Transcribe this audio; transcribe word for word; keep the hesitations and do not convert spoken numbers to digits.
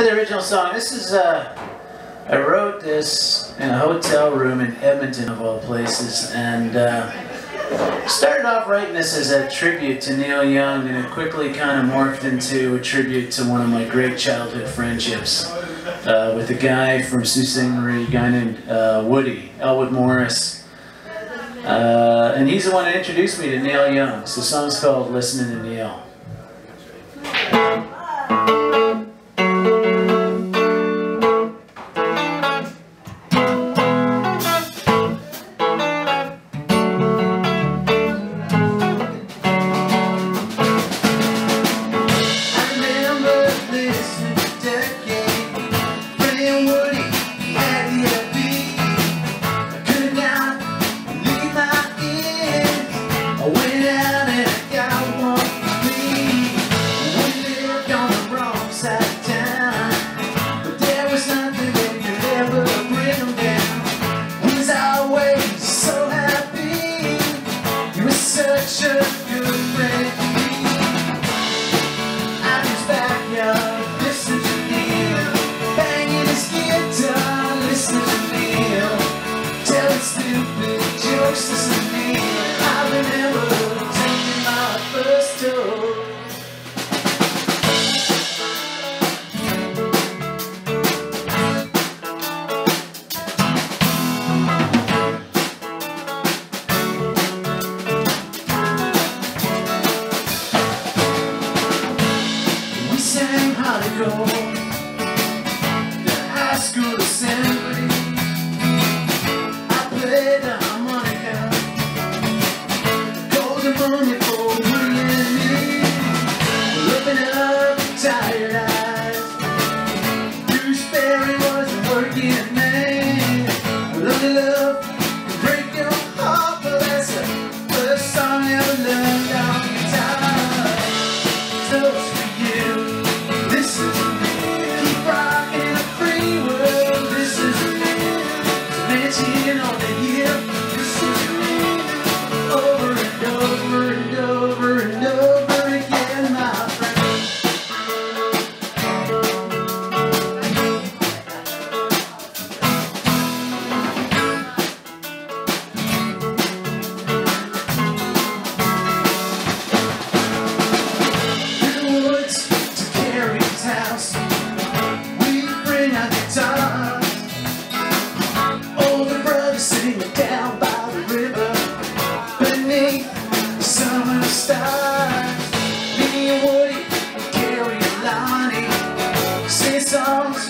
And the original song, this is, uh, I wrote this in a hotel room in Edmonton of all places, and uh, started off writing this as a tribute to Neil Young, and it quickly kind of morphed into a tribute to one of my great childhood friendships uh, with a guy from Sault Ste. Marie, a guy named uh, Woody, Elwood Morris. Uh, and he's the one that introduced me to Neil Young. So the song's called Listening to Neil. Songs